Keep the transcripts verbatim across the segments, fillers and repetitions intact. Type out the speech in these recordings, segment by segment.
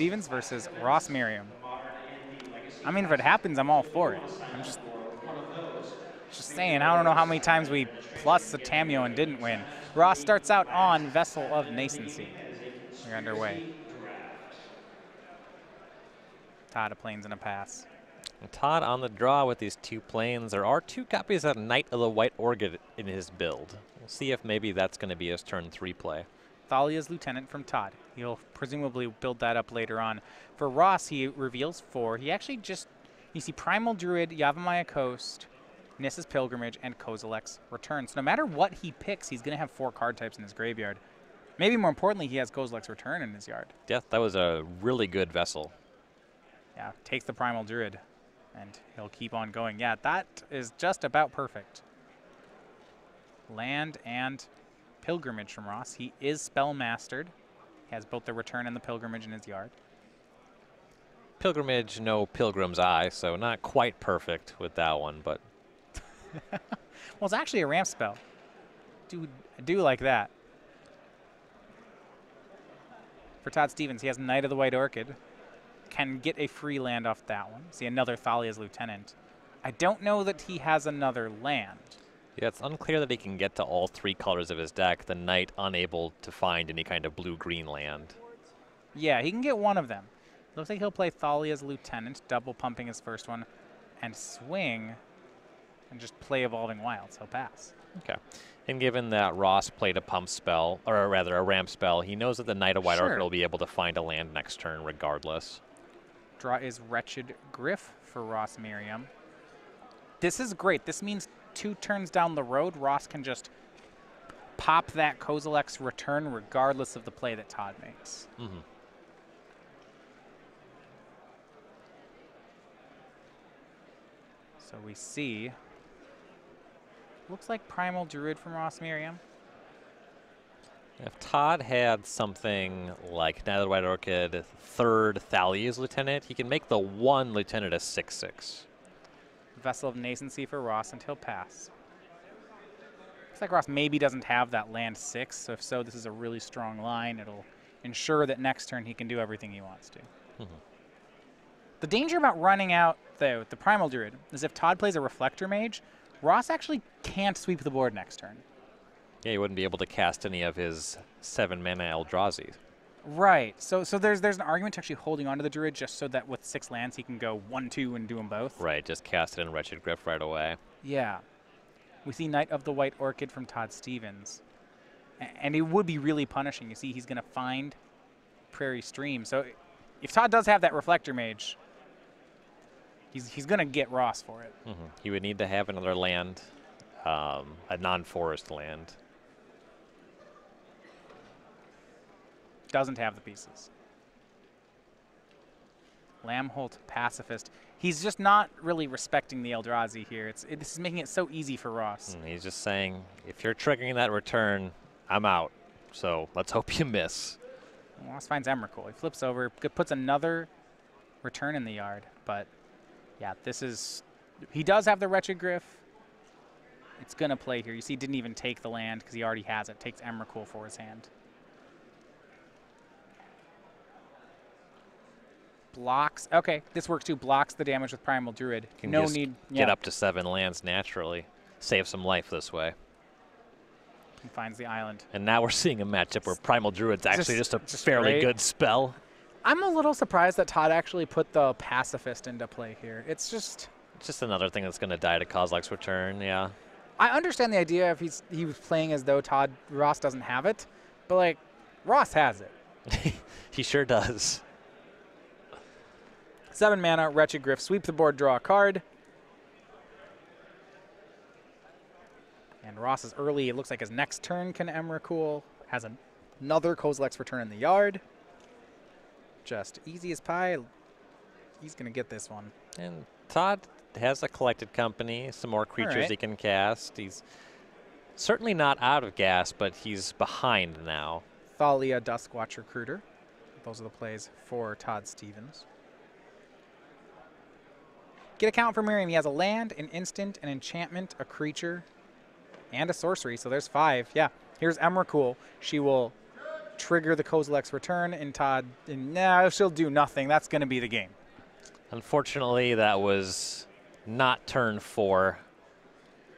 Stevens versus Ross Merriam. I mean, if it happens, I'm all for it. I'm just, just saying, I don't know how many times we plus the Tamiyo and didn't win. Ross starts out on Vessel of Nascency. We're underway. Todd, a plains and a pass. And Todd on the draw with these two planes. There are two copies of Knight of the White Orchid in his build. We'll see if maybe that's going to be his turn three play. Thalia's Lieutenant from Todd. He'll presumably build that up later on. For Ross, he reveals four. He actually just, you see Primal Druid, Yavimaya Coast, Nissa's Pilgrimage, and Kozilek's Return. So no matter what he picks, he's going to have four card types in his graveyard. Maybe more importantly, he has Kozilek's Return in his yard. Yeah, that was a really good vessel. Yeah, takes the Primal Druid. And he'll keep on going. Yeah, that is just about perfect. Land and Pilgrimage from Ross. He is spellmastered. He has both the Return and the Pilgrimage in his yard. Pilgrimage, no Pilgrim's Eye, so not quite perfect with that one, but. Well, it's actually a ramp spell. Do, do like that. For Todd Stevens, he has Knight of the White Orchid. Can get a free land off that one. See, another Thalia's Lieutenant. I don't know that he has another land. Yeah, it's unclear that he can get to all three colors of his deck, the Knight unable to find any kind of blue-green land. Yeah, he can get one of them. Looks like he'll play Thalia's Lieutenant, double pumping his first one, and swing and just play Evolving Wilds. He'll pass. Okay. And given that Ross played a pump spell, or rather a ramp spell, he knows that the Knight of White Orchid will be able to find a land next turn regardless. Draw is Wretched Griff for Ross Merriam. This is great. This means two turns down the road, Ross can just pop that Kozilek's Return regardless of the play that Todd makes. Mm-hmm. So we see, looks like Primal Druid from Ross Merriam. If Todd had something like Knight of the White Orchid, third Thalia's Lieutenant, he can make the one Lieutenant a six six. Vessel of Nascency for Ross, and he'll pass. Looks like Ross maybe doesn't have that land six, so if so, this is a really strong line. It'll ensure that next turn he can do everything he wants to. Mm-hmm. The danger about running out, though, the Primal Druid, is if Todd plays a Reflector Mage, Ross actually can't sweep the board next turn. Yeah, he wouldn't be able to cast any of his seven mana Eldrazi. Right. So so there's there's an argument to actually holding onto the Druid just so that with six lands he can go one, two, and do them both. Right, just cast it in Wretched Griff right away. Yeah. We see Knight of the White Orchid from Todd Stevens. A and it would be really punishing. You see he's going to find Prairie Stream. So if Todd does have that Reflector Mage, he's, he's going to get Ross for it. Mm-hmm. He would need to have another land, um, a non-forest land. Doesn't have the pieces. Lambholt Pacifist. He's just not really respecting the Eldrazi here. It's, it, this is making it so easy for Ross. Mm, he's just saying, if you're triggering that return, I'm out. So let's hope you miss. Ross finds Emrakul. He flips over, puts another return in the yard. But yeah, this is, he does have the Wretched Griff. It's going to play here. You see, he didn't even take the land because he already has it. Takes Emrakul for his hand. Blocks. Okay, this works too. Blocks the damage with Primal Druid. Can no need. Get yeah. up to seven lands naturally. Save some life this way. He finds the island. And now we're seeing a matchup where Primal Druid's actually just, just a just fairly great. good spell. I'm a little surprised that Todd actually put the Pacifist into play here. It's just. It's just another thing that's going to die to Kozilek's Return. Yeah. I understand the idea if he's he was playing as though Todd Ross doesn't have it, but like Ross has it. He sure does. Seven mana, Wretched Griff, sweep the board, draw a card. And Ross is early. It looks like his next turn can Emrakul. Has an another Kozilek's Return in the yard. Just easy as pie. He's going to get this one. And Todd has a Collected Company, some more creatures right. he can cast. He's certainly not out of gas, but he's behind now. Thalia, Duskwatch Recruiter. Those are the plays for Todd Stevens. Get a count for Merriam. He has a land, an instant, an enchantment, a creature, and a sorcery. So there's five. Yeah. Here's Emrakul. She will trigger the Kozilek's Return, and Todd, and nah, she'll do nothing. That's going to be the game. Unfortunately, that was not turn four.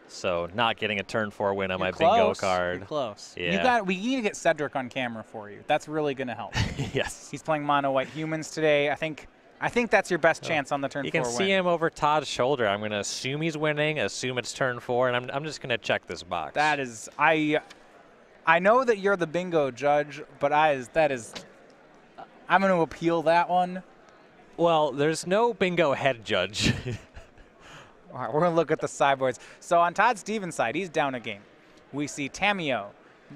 So not getting a turn four win on You're my close. bingo card. You're close. Yeah. You got, we need to get Cedric on camera for you. That's really going to help. Yes. He's playing mono white humans today. I think I think that's your best so chance on the turn four win. You can see win. him over Todd's shoulder. I'm going to assume he's winning, assume it's turn four, and I'm, I'm just going to check this box. That is, I I know that you're the bingo judge, but I is that is, I'm going to appeal that one. Well, there's no bingo head judge. All right, we're going to look at the sideboards. So on Todd Stevens' side, he's down a game. We see Tamiyo,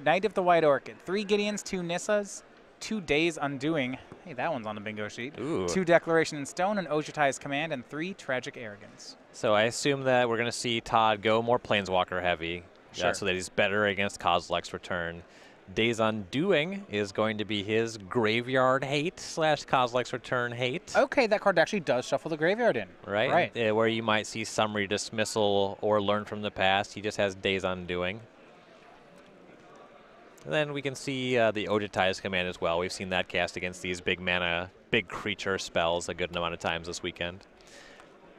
Knight of the White Orchid, three Gideons, two Nissas, two Days Undoing. Hey, that one's on the bingo sheet. Ooh. Two Declaration in Stone and Ojutai's Command, and three Tragic Arrogance. So I assume that we're going to see Todd go more Planeswalker heavy, sure. uh, so that he's better against Kozilek's Return. Days Undoing is going to be his graveyard hate slash Kozilek's Return hate. Okay, that card actually does shuffle the graveyard in. Right, right. And, uh, where you might see Summary Dismissal or Learn from the Past. He just has Days Undoing. And then we can see uh, the Ojutai's Command as well. We've seen that cast against these big mana, big creature spells a good amount of times this weekend.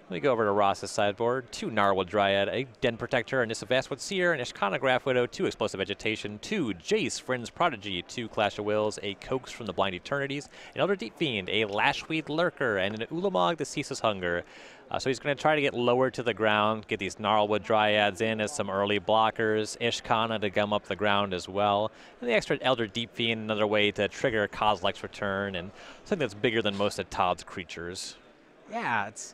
We go over to Ross's sideboard. Two Gnarlwood Dryad, a Den Protector, a Nissa Vastwood Seer, an Ishkanah Grafwidow, two Explosive Vegetation, two Jace, Friend's Prodigy, two Clash of Wills, a Coax from the Blind Eternities, an Elder Deep Fiend, a Lashweed Lurker, and an Ulamog that Ceases Hunger. Uh, so he's going to try to get lower to the ground, get these Gnarlwood Dryads in as some early blockers, Ishkanah to gum up the ground as well, and the extra Elder Deep Fiend, another way to trigger Kozilek's Return, and something that's bigger than most of Todd's creatures. Yeah, it's...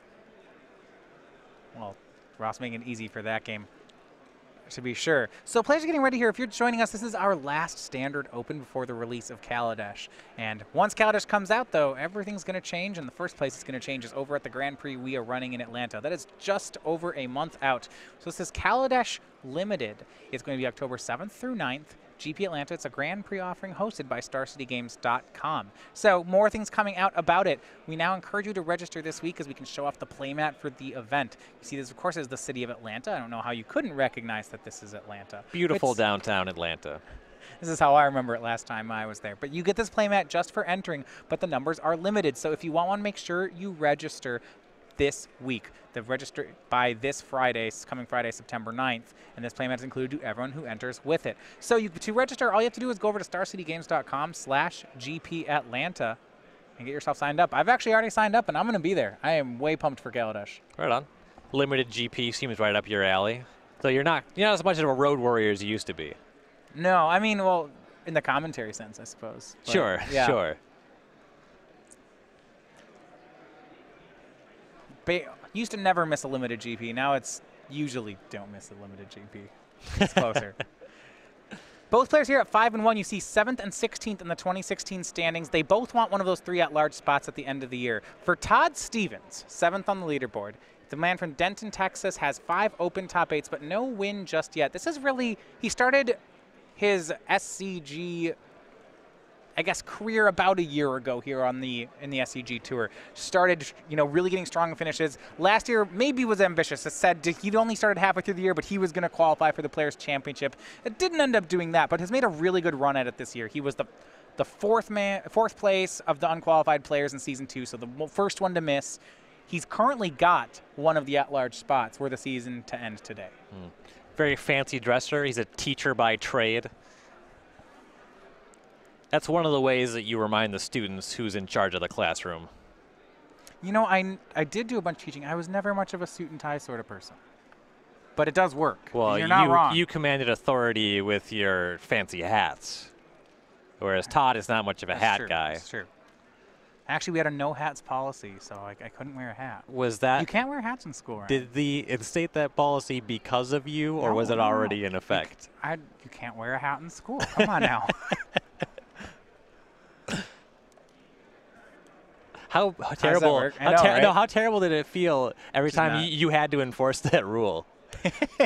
Well, Ross making it easy for that game, to be sure. So players are getting ready here. If you're joining us, this is our last standard open before the release of Kaladesh. And once Kaladesh comes out, though, everything's going to change. And the first place it's going to change is over at the Grand Prix we are running in Atlanta. That is just over a month out. So this is Kaladesh Limited. It's going to be October seventh through ninth. G P Atlanta. It's a Grand Prix offering hosted by Star City Games dot com. So more things coming out about it. We now encourage you to register this week because we can show off the playmat for the event. You see this, of course, is the city of Atlanta. I don't know how you couldn't recognize that this is Atlanta. Beautiful it's downtown Atlanta. This is how I remember it last time I was there. But you get this playmat just for entering, but the numbers are limited. So if you want one, make sure you register this week. The register by this Friday, coming Friday, September ninth, and this playmat is included to everyone who enters with it. So you, to register, all you have to do is go over to Star City Games dot com slash G P Atlanta and get yourself signed up. I've actually already signed up, and I'm going to be there. I am way pumped for Kaladesh. Right on. Limited G P seems right up your alley. So you're not you're not as much of a road warrior as you used to be. No, I mean, well, in the commentary sense, I suppose. But sure, yeah. sure. Ba used to never miss a limited G P. Now it's usually don't miss a limited G P. It's closer. Both players here at five and one. You see seventh and sixteenth in the twenty sixteen standings. They both want one of those three at-large spots at the end of the year. For Todd Stevens, seventh on the leaderboard, the man from Denton, Texas, has five open top eights, but no win just yet. This is really he started his S C G. I guess career about a year ago here on the in the S C G tour. Started, you know, really getting strong finishes. Last year maybe was ambitious. It said he'd only started halfway through the year, but he was going to qualify for the Players' Championship. It didn't end up doing that, but has made a really good run at it this year. He was the the fourth man, fourth place of the unqualified players in season two, so the first one to miss. He's currently got one of the at-large spots for the season to end today. Mm. Very fancy dresser. He's a teacher by trade. That's one of the ways that you remind the students who's in charge of the classroom. You know, I, I did do a bunch of teaching. I was never much of a suit and tie sort of person. But it does work. Well, you're not you, wrong. You commanded authority with your fancy hats, whereas Todd is not much of a that's hat true, guy. That's true. Actually, we had a no hats policy, so I, I couldn't wear a hat. Was that? You can't wear hats in school. Right? Did the instate that policy because of you, or no, was it already no. in effect? You, I, you can't wear a hat in school. Come on now. How, how terrible! How how know, ter right? No, how terrible did it feel every She's time you, you had to enforce that rule?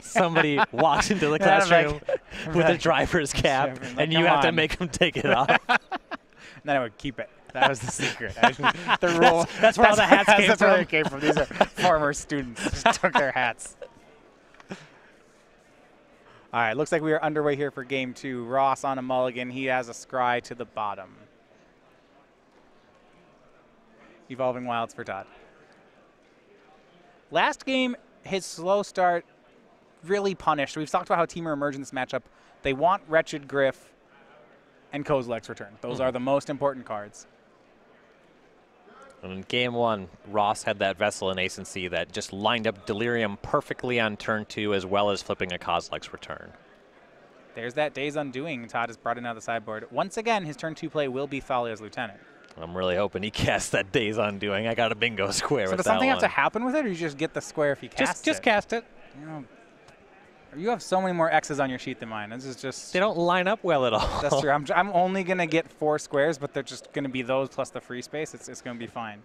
Somebody walks into the classroom like, with a driver's cap, like, and you have on. to make them take it off. And then I would keep it. That was the secret. The rule. That's, that's where that's all the hats came from. Where they came from. These are former students who just took their hats. All right, looks like we are underway here for game two. Ross on a mulligan. He has a scry to the bottom. Evolving Wilds for Todd. Last game, his slow start really punished. We've talked about how Temur Emerge in this matchup. They want Wretched Griff and Kozilek's Return. Those mm. are the most important cards. And in game one, Ross had that Vessel in Nascency that just lined up Delirium perfectly on turn two, as well as flipping a Kozilek's Return. There's that Days Undoing Todd has brought in out of the sideboard. Once again, his turn two play will be Thalia's Lieutenant. I'm really hoping he casts that Days Undoing. I got a bingo square so with that one. So does something have to happen with it, or you just get the square if you cast just, it? Just cast it. You know, you have so many more X's on your sheet than mine. This is just... They don't line up well at all. That's true. I'm, I'm only going to get four squares, but they're just going to be those plus the free space. It's, it's going to be fine.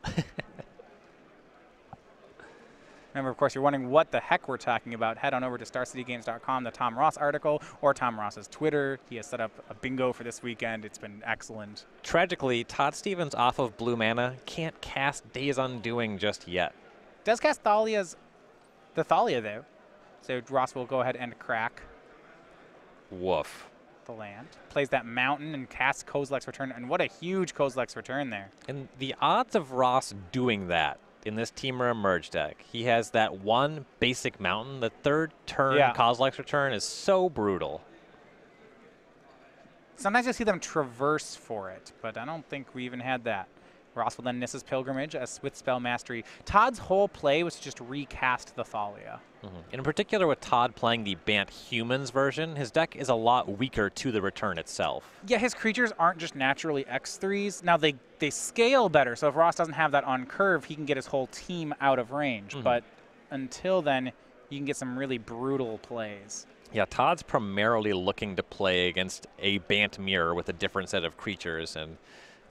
Remember, of course, you're wondering what the heck we're talking about. Head on over to Star City Games dot com, the Tom Ross article, or Tom Ross's Twitter. He has set up a bingo for this weekend. It's been excellent. Tragically, Todd Stevens off of blue mana can't cast Days Undoing just yet. Does cast Thalia's... The Thalia, though. So Ross will go ahead and crack. Woof. The land. Plays that mountain and casts Kozilek's Return. And what a huge Kozilek's Return there. And the odds of Ross doing that in this Temur Emerge deck, he has that one basic mountain. The third turn yeah. Kozilek's Return is so brutal. Sometimes you'll see them traverse for it, but I don't think we even had that. Ross will then Nissa's Pilgrimage as with Spell Mastery. Todd's whole play was to just recast the Thalia. Mm-hmm. In particular, with Todd playing the Bant Humans version, his deck is a lot weaker to the return itself. Yeah, his creatures aren't just naturally X threes. Now, they, they scale better, so if Ross doesn't have that on curve, he can get his whole team out of range. Mm-hmm. But until then, you can get some really brutal plays. Yeah, Todd's primarily looking to play against a Bant Mirror with a different set of creatures, and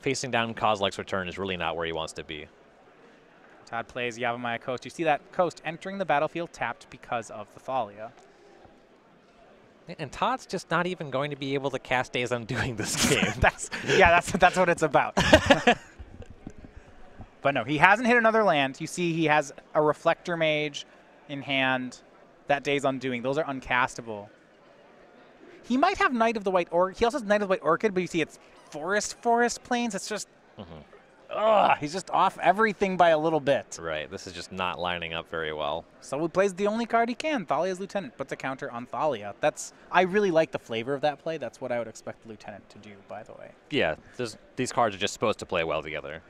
facing down Kozilek's Return is really not where he wants to be. Todd plays Yavimaya Coast. You see that coast entering the battlefield tapped because of the Thalia. And Todd's just not even going to be able to cast Days Undoing this game. that's, yeah, that's, that's what it's about. But no, he hasn't hit another land. You see he has a Reflector Mage in hand. That Days Undoing. Those are uncastable. He might have Knight of the White Orchid. He also has Knight of the White Orchid, but you see it's forest, forest plains. It's just, mm-hmm. ugh, he's just off everything by a little bit. Right. This is just not lining up very well. So he plays the only card he can, Thalia's Lieutenant, puts a counter on Thalia. That's, I really like the flavor of that play. That's what I would expect the Lieutenant to do, by the way. Yeah, these cards are just supposed to play well together.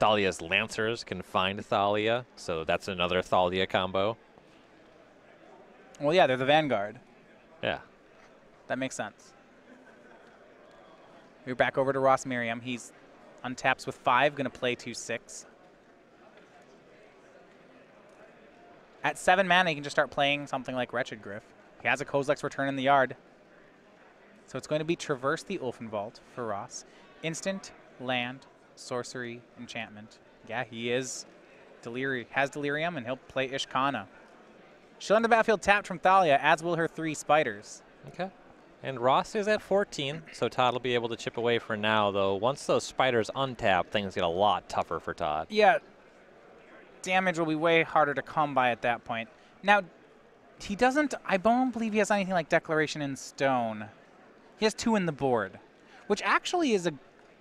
Thalia's Lancers can find Thalia, so that's another Thalia combo. Well, yeah, they're the Vanguard. Yeah. That makes sense. We're back over to Ross Merriam. He's untaps with five, going to play two six. At seven mana, he can just start playing something like Wretched Griff. He has a Kozilek's Return in the yard. So it's going to be Traverse the Ulfenwald for Ross. Instant, land, sorcery, enchantment. Yeah, he is delirium, has Delirium, and he'll play Ishkanah. She'll end the battlefield tapped from Thalia, as will her three spiders. Okay. And Ross is at fourteen, so Todd will be able to chip away for now, though. Once those spiders untap, things get a lot tougher for Todd. Yeah. Damage will be way harder to come by at that point. Now, he doesn't, I don't believe he has anything like Declaration in Stone. He has two in the board, which actually is a,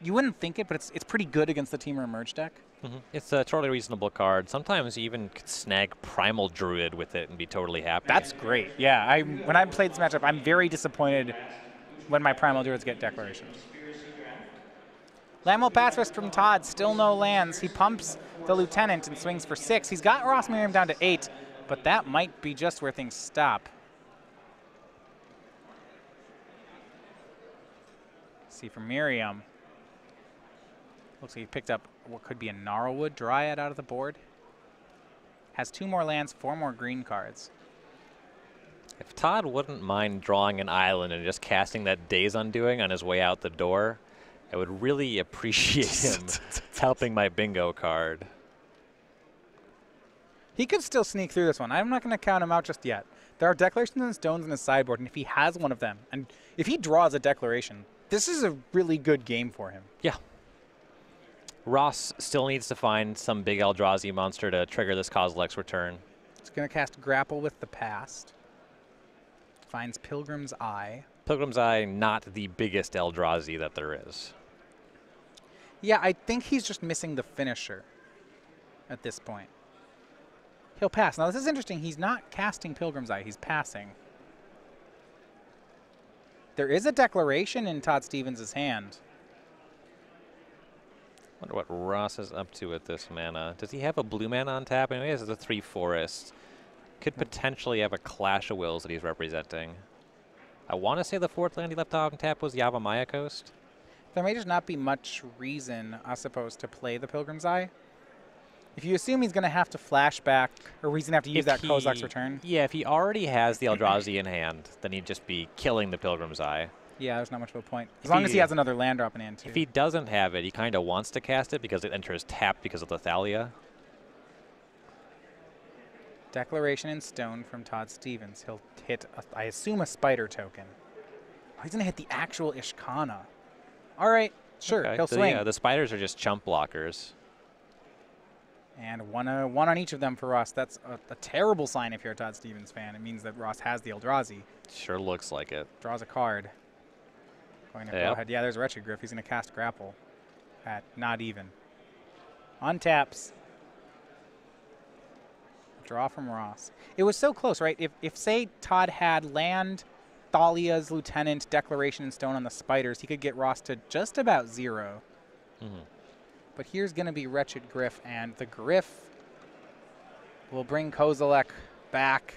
you wouldn't think it, but it's, it's pretty good against the Temur Emerge deck. Mm-hmm. It's a totally reasonable card. Sometimes you even could snag Primal Druid with it and be totally happy. That's great. Yeah, I, when I played this matchup, I'm very disappointed when my Primal Druids get declarations. Lambholt Pacifist from Todd, still no lands. He pumps the Lieutenant and swings for six. He's got Ross Merriam down to eight, but that might be just where things stop. Let's see, for Merriam, looks like he picked up what could be a Gnarlwood Dryad out of the board. Has two more lands, four more green cards. If Todd wouldn't mind drawing an island and just casting that Days Undoing on his way out the door, I would really appreciate him helping my bingo card. He could still sneak through this one. I'm not going to count him out just yet. There are Declarations and Stones in his sideboard, and if he has one of them, and if he draws a Declaration, this is a really good game for him. Yeah. Ross still needs to find some big Eldrazi monster to trigger this Kozilek's Return. It's going to cast Grapple with the Past. finds Pilgrim's Eye. Pilgrim's Eye, not the biggest Eldrazi that there is. Yeah, I think he's just missing the finisher at this point. He'll pass. Now, this is interesting. He's not casting Pilgrim's Eye. He's passing. There is a declaration in Todd Stevens' hand. I wonder what Ross is up to with this mana. Does he have a blue mana on tap? I mean, he has the three forests. Could potentially have a Clash of Wills that he's representing. I want to say the fourth land he left on tap was Yavimaya Coast. There may just not be much reason, I suppose, to play the Pilgrim's Eye. If you assume he's going to have to flash back, or he's going to have to use if that he, Kozilek's Return. Yeah, if he already has the Eldrazi in hand, then he'd just be killing the Pilgrim's Eye. Yeah, there's not much of a point. As if long he, as he has another land drop in hand, too. If he doesn't have it, he kind of wants to cast it because it enters tap because of the Thalia. Declaration in Stone from Todd Stevens. He'll hit, a, I assume, a spider token. Oh, he's going to hit the actual Ishkanah. All right, sure, okay. he'll so swing. Yeah, the spiders are just chump blockers. And one, uh, one on each of them for Ross. That's a, a terrible sign if you're a Todd Stevens fan. It means that Ross has the Eldrazi. Sure looks like it. Draws a card. Going to yep. go ahead. Yeah, there's Wretched Griff. He's going to cast Grapple at not even. Untaps. Draw from Ross. It was so close, right? If, if say, Todd had land, Thalia's Lieutenant, Declaration in Stone on the Spiders, he could get Ross to just about zero. Mm-hmm. But here's going to be Wretched Griff, and the Griff will bring Kozilek back.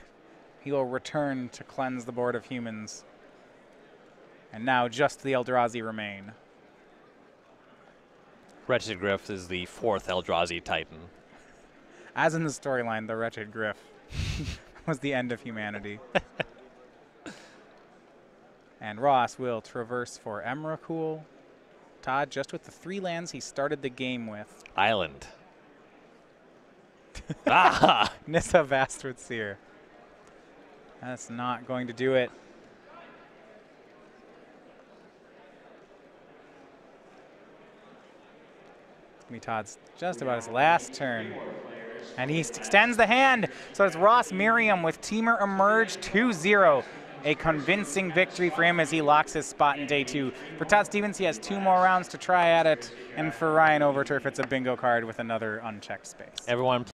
He will return to cleanse the board of humans. And now just the Eldrazi remain. Wretched Griff is the fourth Eldrazi Titan. As in the storyline, the Wretched Griff was the end of humanity. And Ross will traverse for Emrakul. Todd, just with the three lands he started the game with. Island. ah! Nissa Vastwood Seer. That's not going to do it. Me, Todd's just about his last turn. And he extends the hand. So it's Ross Merriam with Temur Emerge two zero. A convincing victory for him as he locks his spot in day two. For Todd Stevens, he has two more rounds to try at it. And for Ryan Overturf, it's a bingo card with another unchecked space. Everyone.